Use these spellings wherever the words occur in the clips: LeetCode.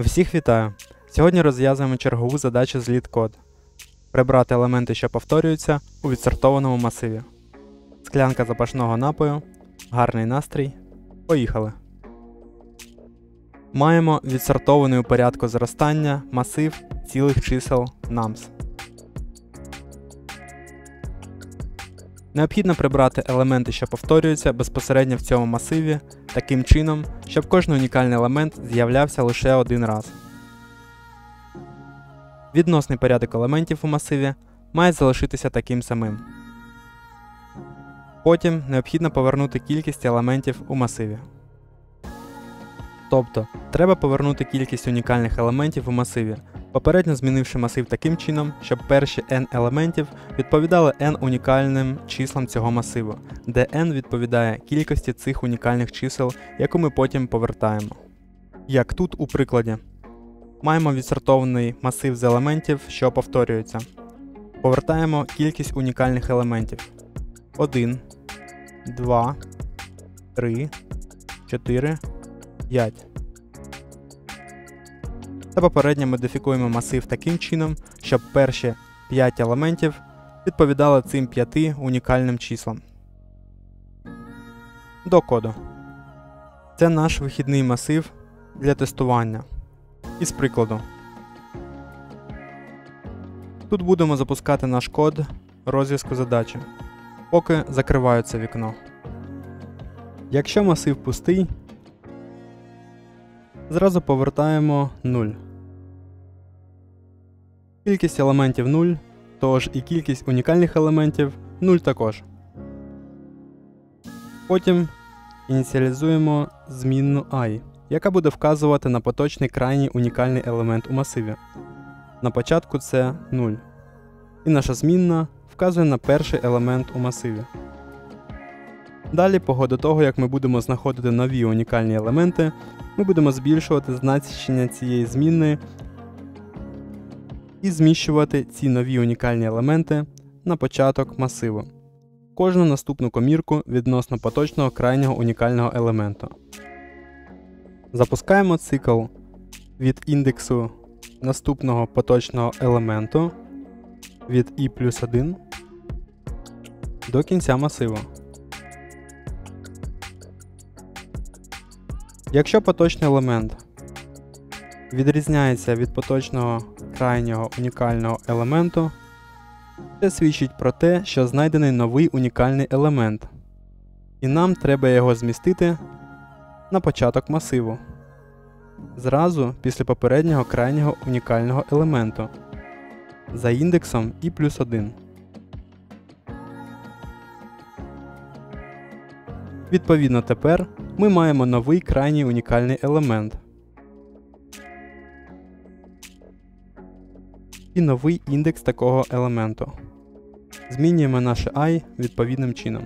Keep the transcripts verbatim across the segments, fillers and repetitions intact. Всіх вітаю! Сьогодні розв'язуємо чергову задачу з LeetCode – прибрати елементи, що повторюються, у відсортованому масиві. Склянка запашного напою, гарний настрій, поїхали! Маємо відсортований у порядку зростання масив цілих чисел nums. Необхідно прибрати елементи, що повторюються, безпосередньо в цьому масиві, таким чином, щоб кожен унікальний елемент з'являвся лише один раз. Відносний порядок елементів у масиві має залишитися таким самим. Потім необхідно повернути кількість елементів у масиві. Тобто, треба повернути кількість унікальних елементів у масиві, попередньо змінивши масив таким чином, щоб перші n елементів відповідали n унікальним числам цього масиву, де n відповідає кількості цих унікальних чисел, яку ми потім повертаємо. Як тут у прикладі. Маємо відсортований масив з елементів, що повторюються. Повертаємо кількість унікальних елементів. один, два, три, чотири, п'ять. Та попередньо модифікуємо масив таким чином, щоб перші п'ять елементів відповідали цим п'яти унікальним числам. До коду. Це наш вихідний масив для тестування. Із прикладу. Тут будемо запускати наш код розв'язку задачі, поки закриваю це вікно. Якщо масив пустий, зразу повертаємо нуль. Кількість елементів нуль, тож і кількість унікальних елементів нуль також. Потім ініціалізуємо змінну i, яка буде вказувати на поточний крайній унікальний елемент у масиві. На початку це нуль. І наша змінна вказує на перший елемент у масиві. Далі, по ходу того, як ми будемо знаходити нові унікальні елементи, ми будемо збільшувати значення цієї змінної і зміщувати ці нові унікальні елементи на початок масиву, кожну наступну комірку відносно поточного крайнього унікального елементу. Запускаємо цикл від індексу наступного поточного елементу від і плюс один до кінця масиву. Якщо поточний елемент відрізняється від поточного крайнього унікального елементу, це свідчить про те, що знайдений новий унікальний елемент, і нам треба його змістити на початок масиву, зразу після попереднього крайнього унікального елементу, за індексом і плюс один. Відповідно тепер ми маємо новий крайній унікальний елемент і новий індекс такого елементу. Змінюємо наше і відповідним чином.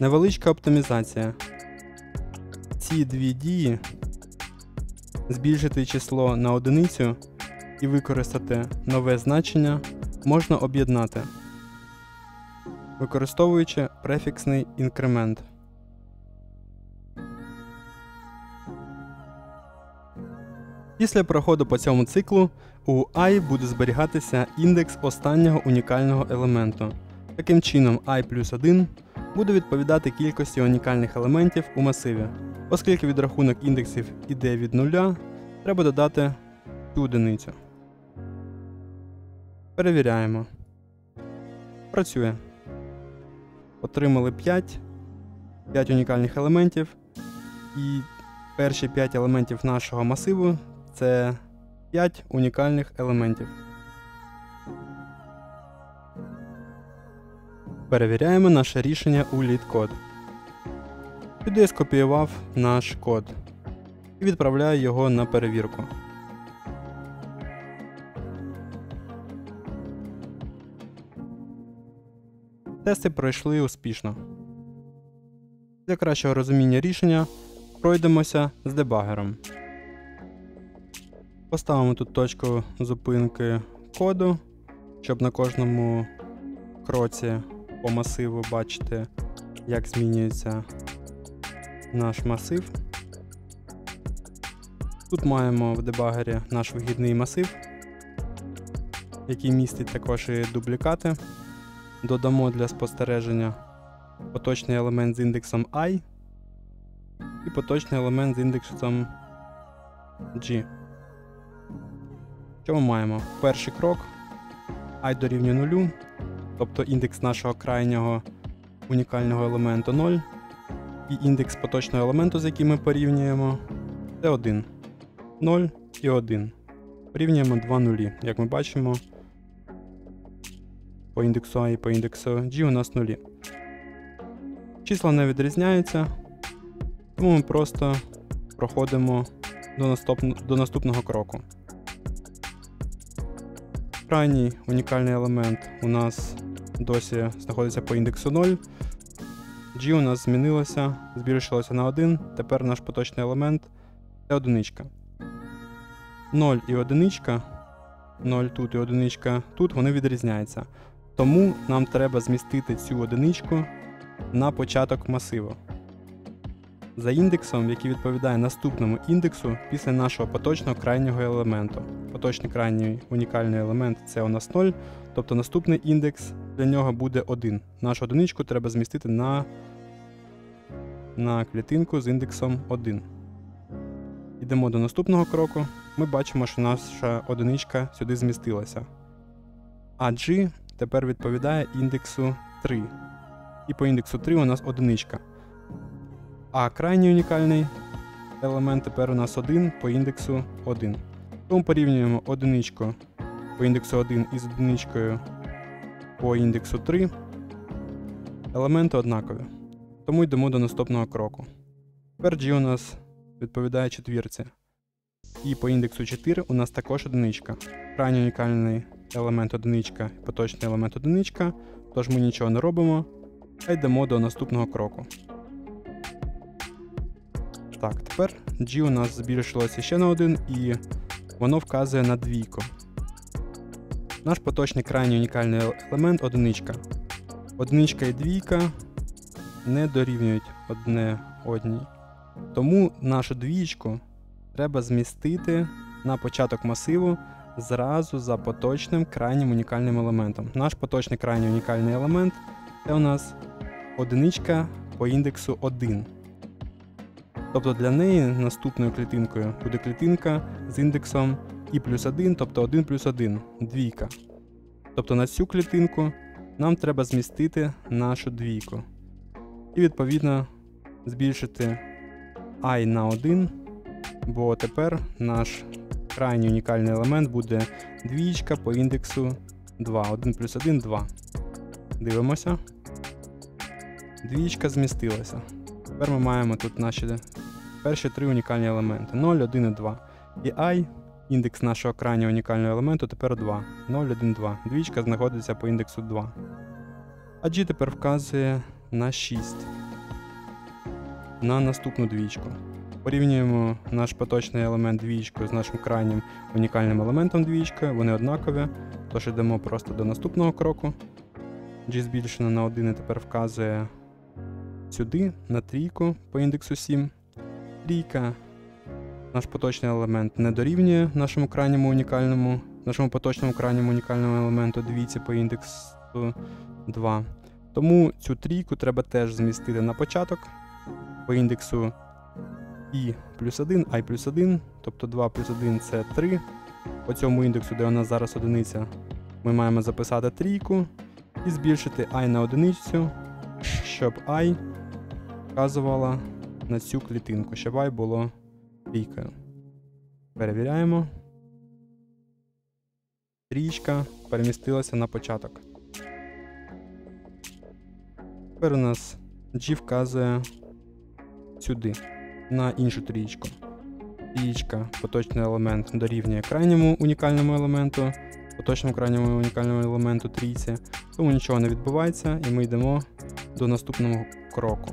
Невеличка оптимізація. Ці дві дії – збільшити число на одиницю і використати нове значення – можна об'єднати, використовуючи префіксний інкремент. Після проходу по цьому циклу у і буде зберігатися індекс останнього унікального елементу. Таким чином і плюс один буде відповідати кількості унікальних елементів у масиві. Оскільки відрахунок індексів іде від нуля, треба додати цю одиницю. Перевіряємо. Працює. Отримали п'ять, п'ять унікальних елементів, і перші п'ять елементів нашого масиву – це п'ять унікальних елементів. Перевіряємо наше рішення у LeetCode. Сюди я скопіював наш код і відправляю його на перевірку. Тести пройшли успішно. Для кращого розуміння рішення пройдемося з дебагером. Поставимо тут точку зупинки коду, щоб на кожному кроці по масиву бачити, як змінюється наш масив. Тут маємо в дебагері наш вигідний масив, який містить також і дублікати. Додамо для спостереження поточний елемент з індексом I і поточний елемент з індексом G. Що ми маємо? Перший крок I дорівнює нулю, тобто індекс нашого крайнього унікального елементу нуль, і індекс поточного елементу, з яким ми порівнюємо, це один. нуль і один. Порівнюємо два нулі. Як ми бачимо, по індексу А і по індексу G у нас нулі. Числа не відрізняються, тому ми просто проходимо до, наступ... до наступного кроку. Крайній унікальний елемент у нас досі знаходиться по індексу нуль. G у нас змінилося, збільшилося на один, тепер наш поточний елемент це одиничка. нуль і одиничка, нуль тут і одиничка тут, вони відрізняються. Тому нам треба змістити цю одиничку на початок масиву. За індексом, який відповідає наступному індексу після нашого поточного крайнього елементу. Поточний крайній унікальний елемент це у нас нуль, тобто наступний індекс для нього буде один. Нашу одиничку треба змістити на, на клітинку з індексом один. Йдемо до наступного кроку, ми бачимо, що наша одиничка сюди змістилася. А G тепер відповідає індексу три. І по індексу три у нас одиничка. А крайній унікальний елемент тепер у нас один по індексу один. Тому порівнюємо одиничку по індексу один із одиничкою по індексу три. Елементи однакові. Тому йдемо до наступного кроку. Тепер G у нас відповідає четвірці. І по індексу чотири у нас також одиничка. Крайній унікальний елемент одиничка, поточний елемент одиничка, тож ми нічого не робимо, а йдемо до наступного кроку. Так, тепер G у нас збільшилося ще на один, і воно вказує на двійку. Наш поточний крайній унікальний елемент одиничка. Одиничка і двійка не дорівнюють одне одній. Тому нашу двієчку треба змістити на початок масиву зразу за поточним крайнім унікальним елементом. Наш поточний крайній унікальний елемент це у нас одиничка по індексу один. Тобто для неї наступною клітинкою буде клітинка з індексом і плюс один, тобто один плюс один, двійка. Тобто на цю клітинку нам треба змістити нашу двійку. І відповідно збільшити I на один, бо тепер наш крайній унікальний елемент буде двічка по індексу два, один плюс один, два. Дивимося. Двічка змістилася. Тепер ми маємо тут наші перші три унікальні елементи. нуль, один і два. І I, індекс нашого крайнього унікального елементу, тепер два. нуль, один, два. Двічка знаходиться по індексу два. А G тепер вказує на шість. На наступну двічку. Порівнюємо наш поточний елемент двічкою з нашим крайнім унікальним елементом двічкою. Вони однакові, тож йдемо просто до наступного кроку. G збільшено на один і тепер вказує сюди, на трійку по індексу сім. Трійка, наш поточний елемент не дорівнює нашому крайньому унікальному, нашому поточному крайньому унікальному елементу двійці по індексу два. Тому цю трійку треба теж змістити на початок по індексу і плюс один, i плюс один, тобто два плюс один це три. По цьому індексу, де у нас зараз одиниця, ми маємо записати трійку і збільшити і на одиницю, щоб і вказувала на цю клітинку, щоб і було трійкою. Перевіряємо. Трійка перемістилася на початок. Тепер у нас G вказує сюди, на іншу трієчку. Трієчка, поточний елемент дорівнює крайньому унікальному елементу, поточному крайньому унікальному елементу трійці, тому нічого не відбувається і ми йдемо до наступного кроку.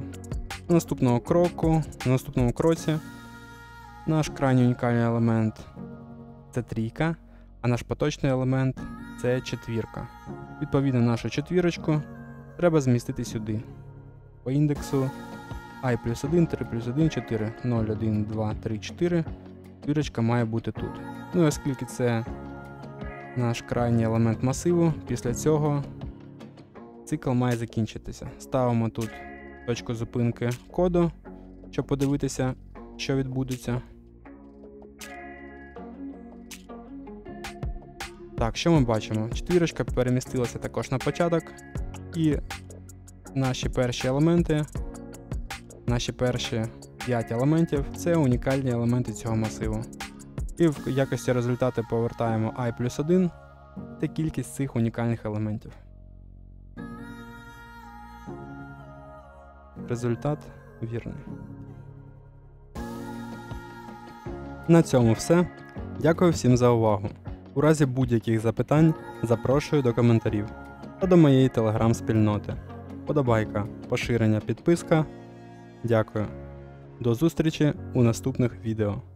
На наступного кроку, на наступному кроці наш крайній унікальний елемент це трійка, а наш поточний елемент це четвірка. Відповідно нашу четвірочку треба змістити сюди по індексу і плюс один, три плюс один, чотири, нуль, один, два, три, чотири. четвірочка має бути тут. Ну і оскільки це наш крайній елемент масиву, після цього цикл має закінчитися. Ставимо тут точку зупинки коду, щоб подивитися, що відбудеться. Так, що ми бачимо? Четвірочка перемістилася також на початок, і наші перші елементи, наші перші п'ять елементів – це унікальні елементи цього масиву. І в якості результату повертаємо ай плюс один та кількість цих унікальних елементів. Результат вірний. На цьому все. Дякую всім за увагу. У разі будь-яких запитань запрошую до коментарів та до моєї телеграм-спільноти. Подобайка, поширення, підписка. Дякую. До зустрічі у наступних відео.